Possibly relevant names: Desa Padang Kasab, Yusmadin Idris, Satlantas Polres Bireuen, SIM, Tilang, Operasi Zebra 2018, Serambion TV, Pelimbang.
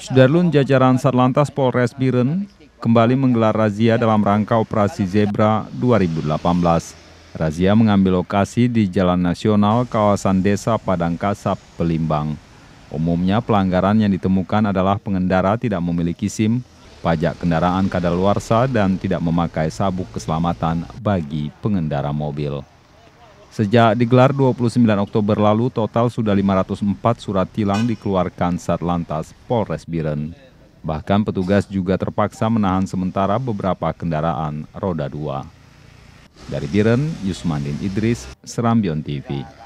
Sudarlun jajaran Satlantas Polres Bireuen kembali menggelar razia dalam rangka Operasi Zebra 2018. Razia mengambil lokasi di Jalan Nasional kawasan Desa Padang Kasab, Pelimbang. Umumnya pelanggaran yang ditemukan adalah pengendara tidak memiliki SIM, pajak kendaraan kadaluarsa, dan tidak memakai sabuk keselamatan bagi pengendara mobil. Sejak digelar 29 Oktober lalu, total sudah 504 surat tilang dikeluarkan Satlantas Polres Bireuen. Bahkan petugas juga terpaksa menahan sementara beberapa kendaraan roda 2. Dari Bireuen, Yusmadin Idris, Serambion TV.